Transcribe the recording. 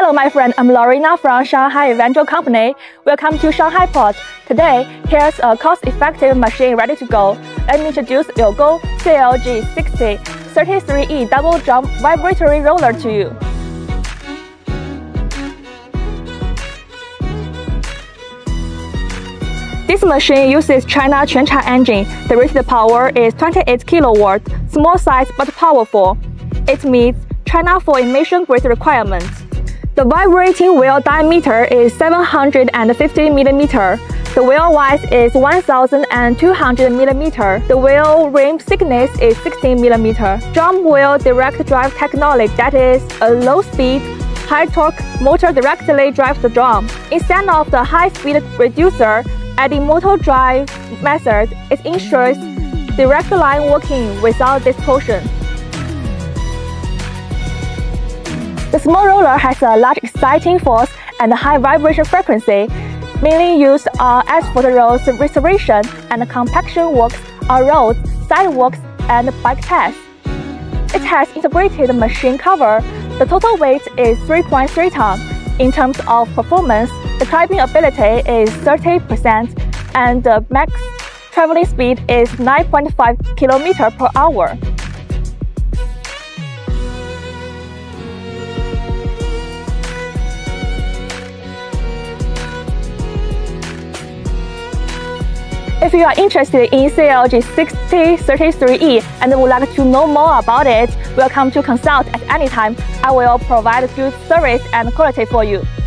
Hello my friend, I'm Lorena from Shanghai Evangel Company. Welcome to Shanghai Port. Today, here's a cost-effective machine ready to go. Let me introduce LiuGong CLG6033E double jump vibratory roller to you. This machine uses China QUANCHAI engine. The rated power is 28 kW, small size but powerful. It meets China 4 emission grid requirements. The vibrating wheel diameter is 750 mm. The wheel width is 1200 mm. The wheel rim thickness is 16 mm. Drum wheel direct drive technology, that is, a low speed, high torque motor directly drives the drum. Instead of the high speed reducer, adding motor drive method, it ensures direct line working without distortion. The small roller has a large exciting force and a high vibration frequency, mainly used on asphalt roads restoration and compaction works on roads, sidewalks, and bike paths. It has integrated machine cover. The total weight is 3.3 tons. In terms of performance, the climbing ability is 30% and the max traveling speed is 9.5 km/h. If you are interested in CLG6033E and would like to know more about it, welcome to consult at any time. I will provide good service and quality for you.